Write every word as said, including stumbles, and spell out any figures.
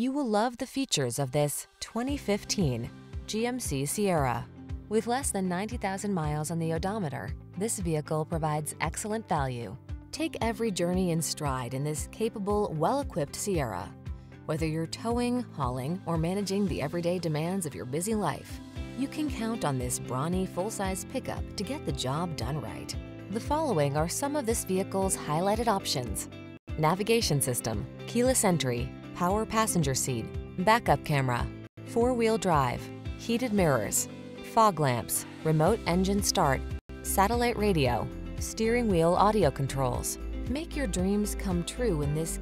You will love the features of this twenty fifteen G M C Sierra. With less than ninety thousand miles on the odometer, this vehicle provides excellent value. Take every journey in stride in this capable, well-equipped Sierra. Whether you're towing, hauling, or managing the everyday demands of your busy life, you can count on this brawny, full-size pickup to get the job done right. The following are some of this vehicle's highlighted options: navigation system, keyless entry, power passenger seat, backup camera, four-wheel drive, heated mirrors, fog lamps, remote engine start, satellite radio, steering wheel audio controls. Make your dreams come true in this